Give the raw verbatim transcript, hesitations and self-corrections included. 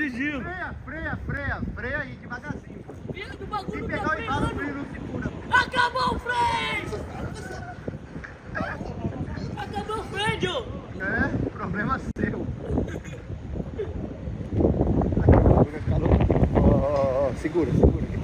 dirigindo. Freia, freia, freia, freia aí devagarzinho. Filho do bagulho. Se pegar o embalo, o freio não segura. Acabou o freio! Acabou o freio, Joe! É, problema seu. Acabou, calou. Ó, ó, ó, segura, segura.